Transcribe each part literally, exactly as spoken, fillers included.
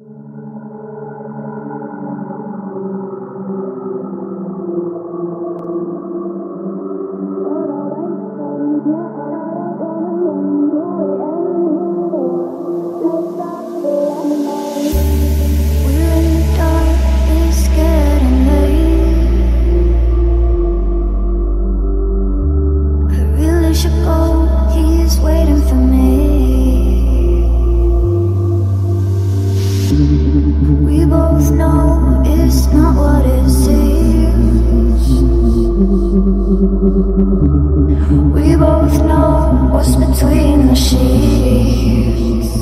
We both know what's between the sheets.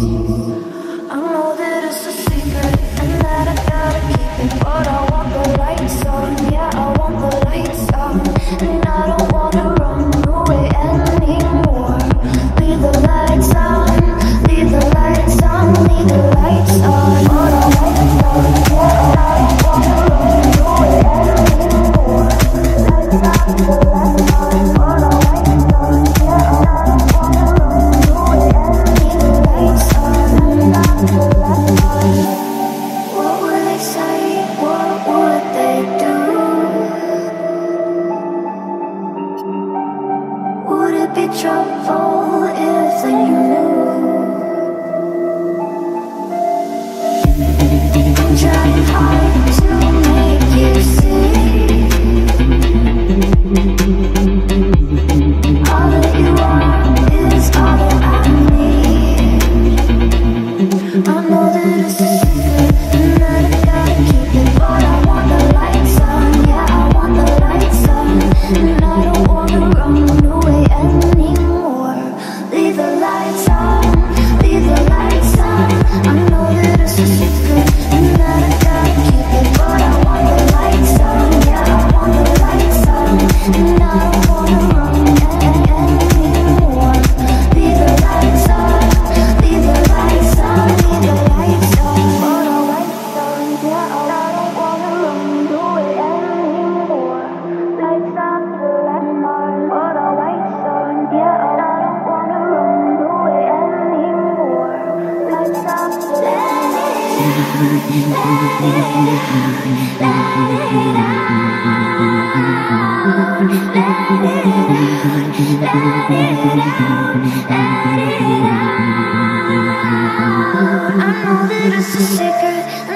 I know that it's a secret and that I gotta keep it, but I want the lights on, yeah, I want the lights on. And I don't wanna run away anymore. Leave the lights on, leave the lights on, leave the lights on. But I want the lights on, yeah, I don't wanna run away anymore. Lights on, I know that it's a secret.